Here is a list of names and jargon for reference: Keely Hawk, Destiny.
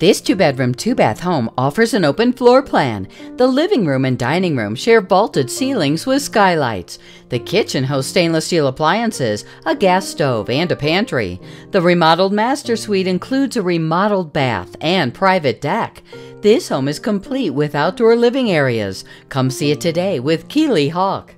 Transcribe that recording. This two-bedroom, two-bath home offers an open floor plan. The living room and dining room share vaulted ceilings with skylights. The kitchen hosts stainless steel appliances, a gas stove, and a pantry. The remodeled master suite includes a remodeled bath and private deck. This home is complete with outdoor living areas. Come see it today with Keely Hawk.